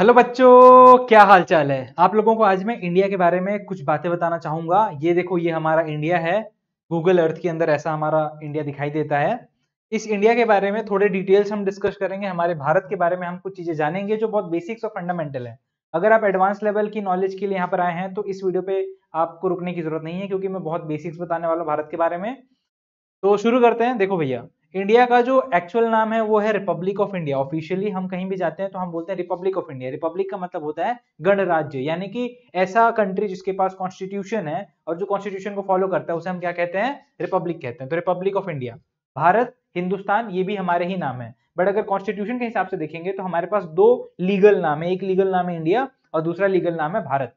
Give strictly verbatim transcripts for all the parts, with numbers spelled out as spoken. Hello बच्चों, क्या हाल चाल है आप लोगों को। आज मैं इंडिया के बारे में कुछ बातें बताना चाहूंगा। ये देखो, ये हमारा इंडिया है। गूगल अर्थ के अंदर ऐसा हमारा इंडिया दिखाई देता है। इस इंडिया के बारे में थोड़े डिटेल्स हम डिस्कस करेंगे। हमारे भारत के बारे में हम कुछ चीजें जानेंगे जो बहुत बेसिक्स और फंडामेंटल है। अगर आप एडवांस लेवल की नॉलेज के लिए यहाँ पर आए हैं तो इस वीडियो पे आपको रुकने की जरूरत नहीं है, क्योंकि मैं बहुत बेसिक्स बताने वाला हूँ भारत के बारे में। तो शुरू करते हैं। देखो भैया, इंडिया का जो एक्चुअल नाम है वो है रिपब्लिक ऑफ इंडिया। ऑफिशियली हम कहीं भी जाते हैं तो हम बोलते हैं रिपब्लिक ऑफ इंडिया। रिपब्लिक का मतलब होता है गणराज्य, यानी कि ऐसा कंट्री जिसके पास कॉन्स्टिट्यूशन है और जो कॉन्स्टिट्यूशन को फॉलो करता है उसे हम क्या कहते हैं, रिपब्लिक कहते हैं। तो republic of India, Bharat, Hindustan, ये भी हमारे ही नाम है। बट अगर कॉन्स्टिट्यूशन के हिसाब से देखेंगे तो हमारे पास दो लीगल नाम है। एक लीगल नाम है इंडिया और दूसरा लीगल नाम है भारत।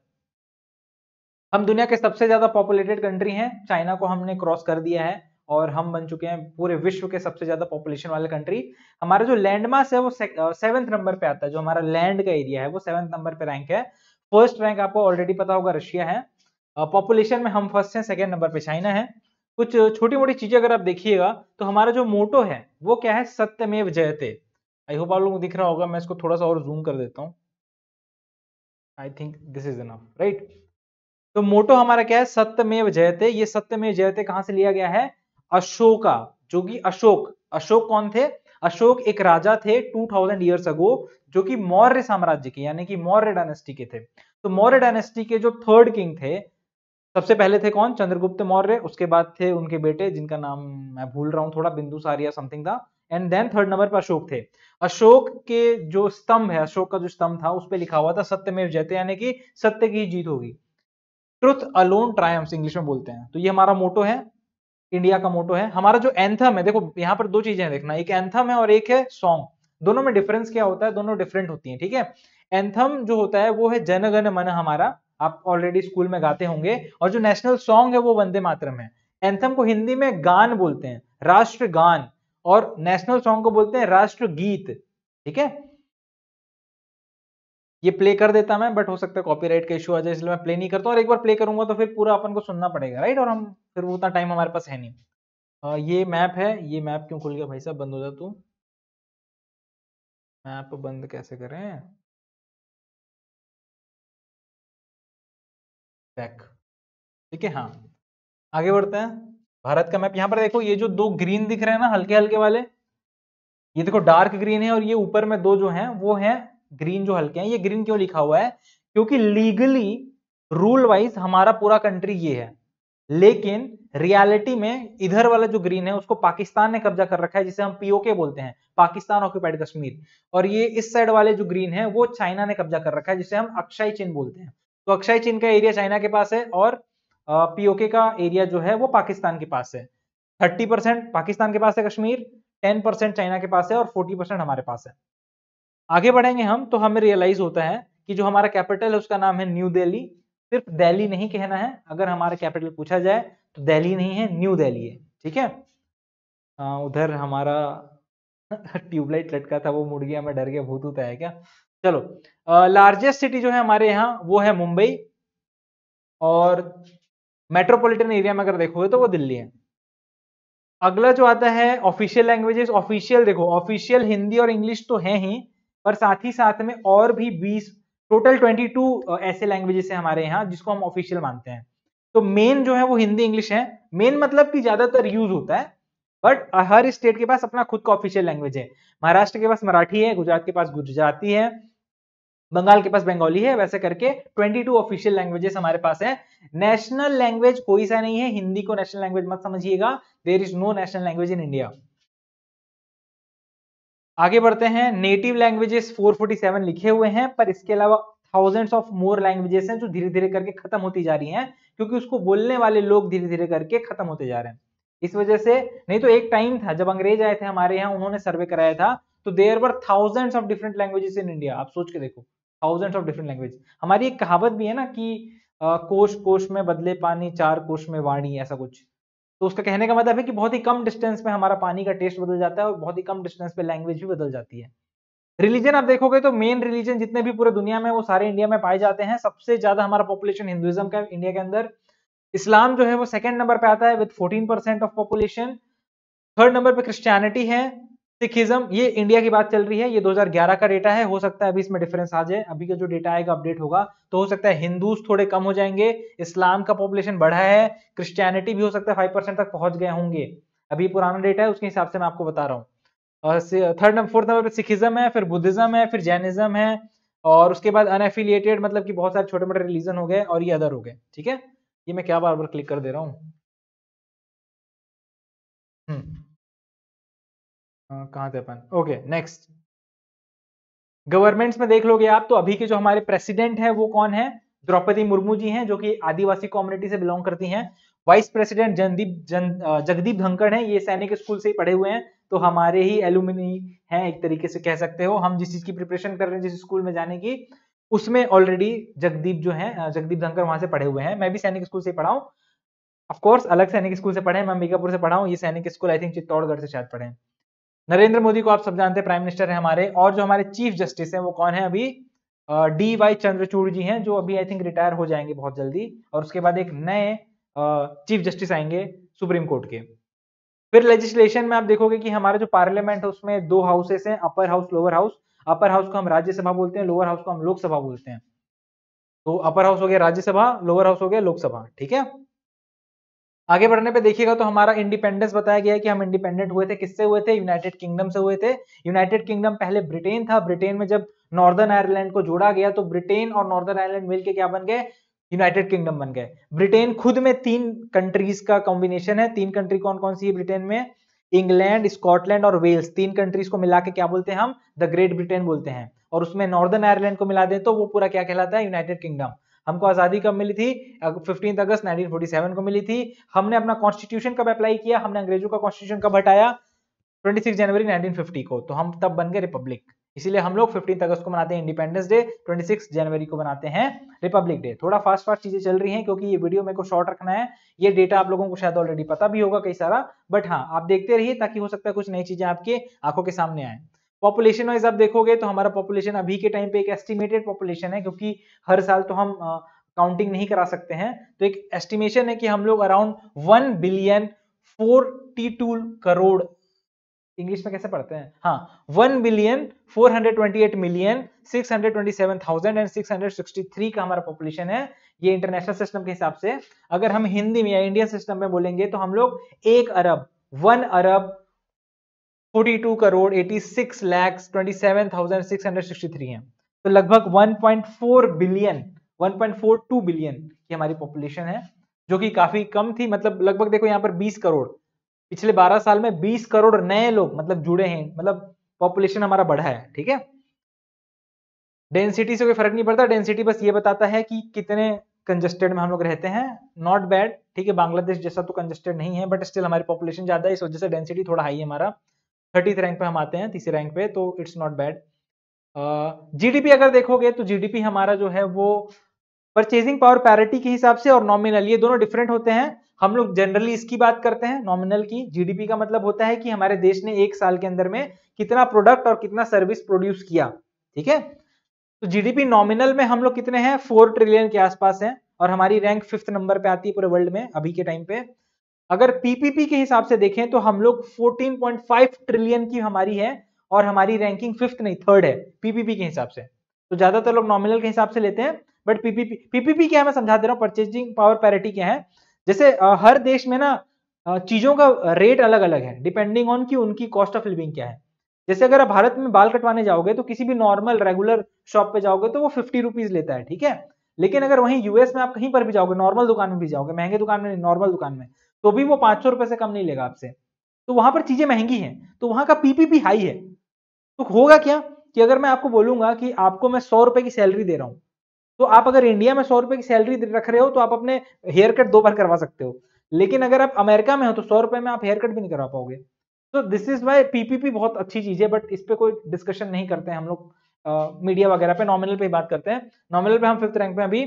हम दुनिया के सबसे ज्यादा पॉपुलेटेड कंट्री हैं। चाइना को हमने क्रॉस कर दिया है और हम बन चुके हैं पूरे विश्व के सबसे ज्यादा पॉपुलेशन वाले कंट्री। हमारा जो लैंड मास है वो सेवेंथ नंबर पे आता है। जो हमारा लैंड का एरिया है वो सेवेंथ नंबर पे रैंक है। फर्स्ट रैंक आपको ऑलरेडी पता होगा रशिया है। पॉपुलेशन में हम फर्स्ट हैं, सेकेंड नंबर पे चाइना है। कुछ छोटी मोटी चीजें अगर आप देखिएगा तो हमारा जो मोटो है वो क्या है, सत्यमेव जयते। आई होप आप लोगों को दिख रहा होगा। मैं इसको थोड़ा सा और जूम कर देता हूँ। I think this is enough, right. तो मोटो हमारा क्या है, सत्यमेव जयते। ये सत्यमेव जयते कहाँ से लिया गया है, अशोका, जो कि अशोक अशोक कौन थे, अशोक एक राजा थे टू थाउज़ेंड ईयर्स अगो, जो कि मौर्य साम्राज्य के यानी कि मौर्य डायनेस्टी के थे। तो मौर्य डायनेस्टी के जो थर्ड किंग थे, सबसे पहले थे कौन, चंद्रगुप्त मौर्य। उसके बाद थे उनके बेटे जिनका नाम मैं भूल रहा हूँ थोड़ा, बिंदुसार या समथिंग था। एंड देन थर्ड नंबर पर अशोक थे। अशोक के जो स्तंभ है, अशोक का जो स्तंभ था उस पर लिखा हुआ था सत्यमेव जयते, यानी कि सत्य की जीत होगी। ट्रुथ अलोन ट्रायम्स इंग्लिश में बोलते हैं। तो ये हमारा मोटो है, इंडिया का मोटो है। हमारा जो एंथम है, देखो यहाँ पर दो चीजें देखना, एक एंथम है और एक है सॉन्ग। दोनों में डिफरेंस क्या होता है, दोनों डिफरेंट होती हैं, ठीक है। एंथम जो होता है वो है जन गण मन, हमारा आप ऑलरेडी स्कूल में गाते होंगे। और जो नेशनल सॉन्ग है वो वंदे मातरम है। एंथम को हिंदी में गान बोलते हैं, राष्ट्रगान, और नेशनल सॉन्ग को बोलते हैं राष्ट्रगीत, ठीक है। ये प्ले कर देता मैं, बट हो सकता है कॉपीराइट का इशू आ जाए, इसलिए मैं प्ले नहीं करता। और एक बार प्ले करूंगा तो फिर पूरा अपन को सुनना पड़ेगा, राइट। और हम फिर उतना टाइम हमारे पास है नहीं। आ, ये मैप है। ये मैप क्यों खुल गया भाई साहब, बंद हो जा तू। मैप बंद कैसे करें, बैक, ठीक है। हाँ, आगे बढ़ते हैं। भारत का मैप यहाँ पर देखो, ये जो दो ग्रीन दिख रहे हैं ना, हल्के हल्के वाले, ये देखो डार्क ग्रीन है, और ये ऊपर में दो जो है वो है ग्रीन, जो हल्के हैं। ये ग्रीन क्यों लिखा हुआ है, क्योंकि लीगली रूल वाइज हमारा पूरा कंट्री ये है, लेकिन रियलिटी में इधर वाला जो ग्रीन है उसको पाकिस्तान ने कब्जा कर रखा है, जिसे हम पीओके बोलते हैं, पाकिस्तान ऑक्यूपाइड कश्मीर। और ये इस साइड वाले जो ग्रीन है वो चाइना ने कब्जा कर रखा है, जिसे हम अक्षय चिन्ह बोलते हैं। तो अक्षय चिन्ह का एरिया चाइना के पास है और पीओके का एरिया जो है वो पाकिस्तान के पास है। थर्टी परसेंट पाकिस्तान के पास है कश्मीर, टेन परसेंट चाइना के पास है और फोर्टी परसेंट हमारे पास है। आगे बढ़ेंगे हम तो हमें रियलाइज होता है कि जो हमारा कैपिटल है उसका नाम है न्यू दिल्ली। सिर्फ दिल्ली नहीं कहना है, अगर हमारा कैपिटल पूछा जाए तो दिल्ली नहीं है, न्यू दिल्ली है, ठीक है। आ, उधर हमारा ट्यूबलाइट लटका था, वो मुड़ गया, मैं डर गया, भूत होता है क्या। चलो, लार्जेस्ट सिटी जो है हमारे यहाँ वो है मुंबई, और मेट्रोपोलिटन एरिया में अगर देखोगे तो वो दिल्ली है। अगला जो आता है ऑफिशियल लैंग्वेजेस, ऑफिशियल देखो, ऑफिशियल हिंदी और इंग्लिश तो है ही, पर साथ ही साथ में और भी बीस, टोटल बाईस ऐसे लैंग्वेजेस हैं हमारे यहाँ जिसको हम ऑफिशियल मानते हैं। तो मेन जो है वो हिंदी इंग्लिश है। मेन मतलब कि ज्यादातर यूज होता है, बट हर स्टेट के पास अपना खुद का ऑफिशियल लैंग्वेज है। महाराष्ट्र के पास मराठी है, गुजरात के पास गुजराती है, बंगाल के पास बंगाली है, वैसे करके बाईस ऑफिशियल लैंग्वेजेस हमारे पास है। नेशनल लैंग्वेज कोई सा नहीं है। हिंदी को नेशनल लैंग्वेज मत समझिएगा, there is no national language in India. आगे बढ़ते हैं। नेटिव लैंग्वेजेस चार सौ सैंतालीस लिखे हुए हैं, पर इसके अलावा थाउजेंड्स ऑफ मोर लैंग्वेजेस हैं जो धीरे धीरे करके खत्म होती जा रही हैं, क्योंकि उसको बोलने वाले लोग धीरे धीरे करके खत्म होते जा रहे हैं। इस वजह से, नहीं तो एक टाइम था जब अंग्रेज आए थे हमारे यहाँ, उन्होंने सर्वे कराया था, तो there were thousands of different languages in India. आप सोच के देखो, थाउजेंड्स ऑफ डिफरेंट लैंग्वेज। हमारी एक कहावत भी है ना कि आ, कोश कोश में बदले पानी, चार कोश में वाणी, ऐसा कुछ। तो उसका कहने का मतलब है कि बहुत ही कम डिस्टेंस में हमारा पानी का टेस्ट बदल जाता है और बहुत ही कम डिस्टेंस पे लैंग्वेज भी बदल जाती है। रिलीजन आप देखोगे तो मेन रिलीजन जितने भी पूरे दुनिया में वो सारे इंडिया में पाए जाते हैं। सबसे ज्यादा हमारा पॉपुलेशन हिंदुइज्म का इंडिया के अंदर। इस्लाम जो है वो सेकंड नंबर पे आता है with fourteen percent of population. Third number पे क्रिश्चियनिटी है, सिखिज्म, ये इंडिया की बात चल रही है, ये दो हज़ार ग्यारह का डेटा है, हो सकता है अभी इसमें डिफरेंस आ जाए, अभी का जो डेटा आएगा अपडेट होगा तो हो सकता है हिंदूज थोड़े कम हो जाएंगे, इस्लाम का पॉपुलेशन बढ़ा है, क्रिश्चियनिटी भी हो सकता है फाइव परसेंट तक पहुंच गए होंगे, अभी पुराना डेटा है उसके हिसाब से मैं आपको बता रहा हूँ। और थर्ड नंबर फोर्थ नंबर पर सिखिज्म है, फिर बुद्धिज्म है, फिर जैनिज्म है, और उसके बाद अनएफिलिएटेड मतलब कि बहुत सारे छोटे मोटे रिलीजन हो गए और ये अदर हो गए। ठीक है, ये मैं क्या बार बार क्लिक कर दे रहा हूँ, कहाँ थे अपन, ओके नेक्स्ट। गवर्नमेंट्स में देख लोगे आप तो अभी के जो हमारे प्रेसिडेंट है वो कौन है, द्रौपदी मुर्मू जी हैं जो कि आदिवासी कम्युनिटी से बिलोंग करती हैं। वाइस प्रेसिडेंट जगदीप जगदीप धनखड़ हैं, ये सैनिक स्कूल से ही पढ़े हुए हैं तो हमारे ही एलुमनी हैं एक तरीके से कह सकते हो। हम जिस चीज की प्रिपरेशन कर रहे हैं जिस स्कूल में जाने की उसमें ऑलरेडी जगदीप जो है जगदीप धनखड़ वहां से पढ़े हुए हैं। मैं भी सैनिक स्कूल से पढ़ा हूँ, ऑफकोर्स अलग सैनिक स्कूल से पढ़े, मैं अंबिकापुर से पढ़ा हूँ, ये सैनिक स्कूल आई थिंक चित्तौड़गढ़ से शायद पढ़े। नरेंद्र मोदी को आप सब जानते हैं प्राइम मिनिस्टर है हमारे, और जो हमारे चीफ जस्टिस हैं वो कौन है अभी, डी वाई चंद्रचूड़ जी हैं जो अभी आई थिंक रिटायर हो जाएंगे बहुत जल्दी, और उसके बाद एक नए चीफ जस्टिस आएंगे सुप्रीम कोर्ट के। फिर लेजिस्लेशन में आप देखोगे कि हमारा जो पार्लियामेंट है उसमें दो हाउसेस हैं, upper house lower house. Upper house को हम राज्यसभा बोलते हैं, लोअर हाउस को हम लोकसभा बोलते हैं। तो अपर हाउस हो गया राज्यसभा, लोअर हाउस हो गया लोकसभा। ठीक है, आगे बढ़ने पे देखिएगा तो हमारा इंडिपेंडेंस बताया गया है कि हम इंडिपेंडेंट हुए थे, किससे हुए थे, यूनाइटेड किंगडम से हुए थे। यूनाइटेड किंगडम पहले ब्रिटेन था, ब्रिटेन में जब नॉर्दर्न आयरलैंड को जोड़ा गया तो ब्रिटेन और नॉर्दर्न आयरलैंड मिलकर क्या बन गए, यूनाइटेड किंगडम बन गए। ब्रिटेन खुद में तीन कंट्रीज का कॉम्बिनेशन है, तीन कंट्री कौन कौन सी है ब्रिटेन में, इंग्लैंड, स्कॉटलैंड और वेल्स, तीन कंट्रीज को मिला के क्या बोलते हैं हम, द ग्रेट ब्रिटेन बोलते हैं। और उसमें नॉर्दर्न आयरलैंड को मिला दें तो वो पूरा क्या कहलाता है, यूनाइटेड किंगडम। हमको आजादी कब मिली थी, पंद्रह अगस्त उन्नीस सौ सैंतालीस को मिली थी। हमने अपना कॉन्स्टिट्यूशन कब अप्लाई किया, हमने अंग्रेजों का कॉन्स्टिट्यूशन कब हटाया, छब्बीस जनवरी उन्नीस सौ पचास को, तो हम तब बन गए रिपब्लिक। इसीलिए हम लोग पंद्रह अगस्त को मनाते हैं इंडिपेंडेंस डे, छब्बीस जनवरी को बनाते हैं रिपब्लिक डे। थोड़ा फास्ट फास्ट चीजें चल रही हैं क्योंकि ये वीडियो मेरे को शॉर्ट रखना है। ये डेटा आप लोगों को शायद ऑलरेडी पता भी होगा कई सारा, बट हाँ आप देखते रहिए ताकि हो सकता है कुछ नई चीजें आपके आंखों के सामने आए। पॉपुलेशन वाइज आप देखोगे तो हमारा पॉपुलेशन अभी के टाइम पे एक एस्टिमेटेड पॉपुलेशन है क्योंकि हर साल तो हम काउंटिंग uh, नहीं करा सकते हैं, तो एक एस्टिमेशन है कि हम लोग around one billion forty two crore English में कैसे पढ़ते हैं, हाँ one billion four hundred twenty eight million six hundred twenty seven thousand and six hundred sixty three का हमारा पॉपुलेशन है। ये इंटरनेशनल सिस्टम के हिसाब से, अगर हम हिंदी में या इंडियन सिस्टम में बोलेंगे तो हम लोग एक अरब वन अरब बयालीस करोड़ छियासी लाख सत्ताईस हज़ार छह सौ तिरसठ हैं, तो लगभग एक पॉइंट चार बिलियन एक पॉइंट चार दो बिलियन की हमारी पॉपुलेशन है जो कि काफी कम थी। मतलब लगभग देखो यहाँ पर बीस करोड़, पिछले बारह साल में बीस करोड़ नए लोग मतलब जुड़े हैं, मतलब पॉपुलेशन हमारा बढ़ा है। ठीक है, डेंसिटी से कोई फर्क नहीं पड़ता, डेंसिटी बस ये बताता है कि कितने कंजस्टेड में हम लोग रहते हैं, नॉट बैड। ठीक है, बांग्लादेश जैसा तो कंजस्टेड नहीं है बट स्टिल हमारी पॉपुलेशन ज्यादा है, इस वजह से डेंसिटी थोड़ा हाई है हमारा, थर्टीथ रैंक पे हम आते हैं, तीसरे रैंक पे, तो इट्स नॉट बैड। जीडीपी अगर देखोगे तो जीडीपी हमारा जो है वो परचेजिंग पावर पैरिटी के हिसाब से और नॉमिनल, ये दोनों डिफरेंट होते हैं। हम लोग जनरली इसकी बात करते हैं नॉमिनल की, जीडीपी का मतलब होता है कि हमारे देश ने एक साल के अंदर में कितना प्रोडक्ट और कितना सर्विस प्रोड्यूस किया। ठीक है, तो जीडीपी नॉमिनल में हम लोग कितने हैं, फोर ट्रिलियन के आसपास है और हमारी रैंक फिफ्थ नंबर पे आती है पूरे वर्ल्ड में अभी के टाइम पे। अगर पीपीपी के हिसाब से देखें तो हम लोग चौदह पॉइंट पाँच ट्रिलियन की हमारी है और हमारी रैंकिंग फिफ्थ नहीं थर्ड है पीपीपी के हिसाब से। तो ज्यादातर लोग नॉमिनल के हिसाब से लेते हैं बट पीपीपी पीपीपी क्या है मैं समझा दे रहा हूँ, परचेजिंग पावर पैरिटी क्या है। जैसे हर देश में ना चीजों का रेट अलग अलग है डिपेंडिंग ऑन कि उनकी कॉस्ट ऑफ लिविंग क्या है। जैसे अगर आप भारत में बाल कटवाने जाओगे तो किसी भी नॉर्मल रेगुलर शॉप पे जाओगे तो वो फिफ्टी रुपीज लेता है। ठीक है, लेकिन अगर वहीं यूएस में आप कहीं पर भी जाओगे, नॉर्मल दुकान में भी जाओगे, महंगे दुकान में, नॉर्मल दुकान में, तो भी वो पांच सौ रुपए से कम नहीं लेगा आपसे। तो वहां पर चीजें महंगी हैं तो वहां का पीपीपी हाई है। तो होगा क्या कि अगर मैं आपको बोलूंगा कि आपको मैं सौ रुपए की सैलरी दे रहा हूं, तो आप अगर इंडिया में सौ रुपए की सैलरी रख रहे हो तो आप अपने हेयर कट दो बार करवा सकते हो, लेकिन अगर आप अमेरिका में हो तो सौ रुपए में आप हेयर कट भी नहीं करवा पाओगे। तो दिस इज वाई पीपीपी बहुत अच्छी चीज है बट इस पर कोई डिस्कशन नहीं करते हैं हम लोग मीडिया वगैरह पे, नॉमिनल पे बात करते हैं। नॉमिनल पे हम फिफ्थ रैंक पे अभी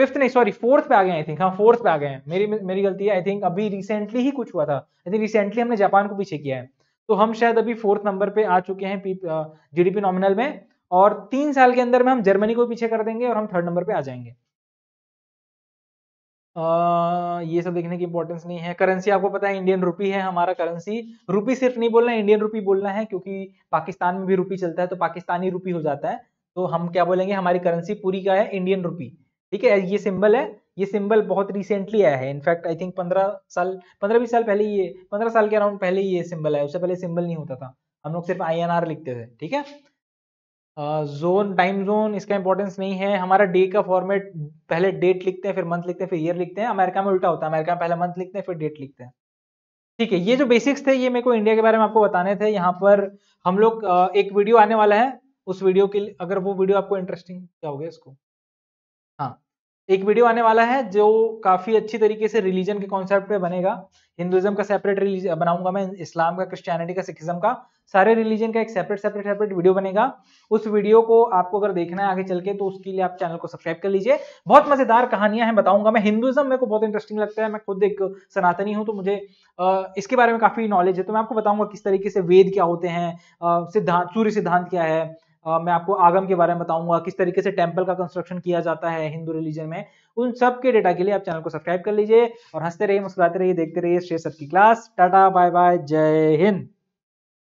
फिफ्थ नहीं सॉरी फोर्थ पे आ गए आई थिंक, हाँ फोर्थ पे आ गए हैं, मेरी मेरी गलती है आई थिंक। अभी रिसेंटली ही कुछ हुआ था आई थिंक, रिसेंटली हमने जापान को पीछे किया है तो हम शायद अभी फोर्थ नंबर पे आ चुके हैं जीडीपी नॉमिनल में, और तीन साल के अंदर में हम जर्मनी को पीछे कर देंगे और हम थर्ड नंबर पे आ जाएंगे। आ, ये सब देखने की इंपॉर्टेंस नहीं है। करेंसी आपको पता है इंडियन रूपी है हमारा करेंसी। रूपी सिर्फ नहीं बोलना है, इंडियन रूपी बोलना है, क्योंकि पाकिस्तान में भी रूपी चलता है तो पाकिस्तानी रूपी हो जाता है। तो हम क्या बोलेंगे, हमारी करेंसी पूरी का है इंडियन रूपी। ठीक है, ये सिंबल है, ये सिंबल बहुत रिसेंटली आया है। इनफैक्ट आई थिंक पंद्रह साल पंद्रह बीस साल पहले ये पंद्रह साल के अराउंड पहले ये सिंबल है। उससे पहले सिंबल नहीं होता था, हम लोग सिर्फ आई एन आर लिखते थे। ठीक है, जोन टाइम जोन इसका इंपॉर्टेंस नहीं है। हमारा डे का फॉर्मेट पहले डेट लिखते हैं, फिर मंथ लिखते हैं, फिर ईयर लिखते हैं। अमेरिका में उल्टा होता है, अमेरिका में पहले मंथ लिखते हैं फिर डेट लिखते हैं। ठीक है, ये जो बेसिक्स थे ये मेरे को इंडिया के बारे में आपको बताने थे। यहाँ पर हम लोग एक वीडियो आने वाला है, उस वीडियो के लिए अगर वो वीडियो आपको इंटरेस्टिंग क्या हो गया इसको, हाँ एक वीडियो आने वाला है जो काफी अच्छी तरीके से रिलीजन के कॉन्सेप्ट पे बनेगा। हिंदुइज्म का सेपरेट रिलीजन बनाऊंगा मैं, इस्लाम का, क्रिश्चियनिटी का, सिखिज्म का, सारे रिलीजन का एक सेपरेट सेपरेट सेपरेट वीडियो बनेगा। उस वीडियो को आपको अगर देखना है आगे चल के तो उसके लिए आप चैनल को सब्सक्राइब कर लीजिए। बहुत मजेदार कहानियां हैं, बताऊंगा मैं। हिंदुइज्म मेरे को बहुत इंटरेस्टिंग लगता है, मैं खुद एक सनातनी हूं तो मुझे इसके बारे में काफी नॉलेज है, तो मैं आपको बताऊंगा किस तरीके से वेद क्या होते हैं, सिद्धांत सूर्य सिद्धांत क्या है। Uh, मैं आपको आगम के बारे में बताऊंगा, किस तरीके से टेम्पल का कंस्ट्रक्शन किया जाता है हिंदू रिलीजन में। उन सब के डेटा के लिए आप चैनल को सब्सक्राइब कर लीजिए और हंसते रहिए, मुस्कुराते रहिए, देखते रहिए शेयर सबकी क्लास। टाटा बाय बाय, जय हिंद।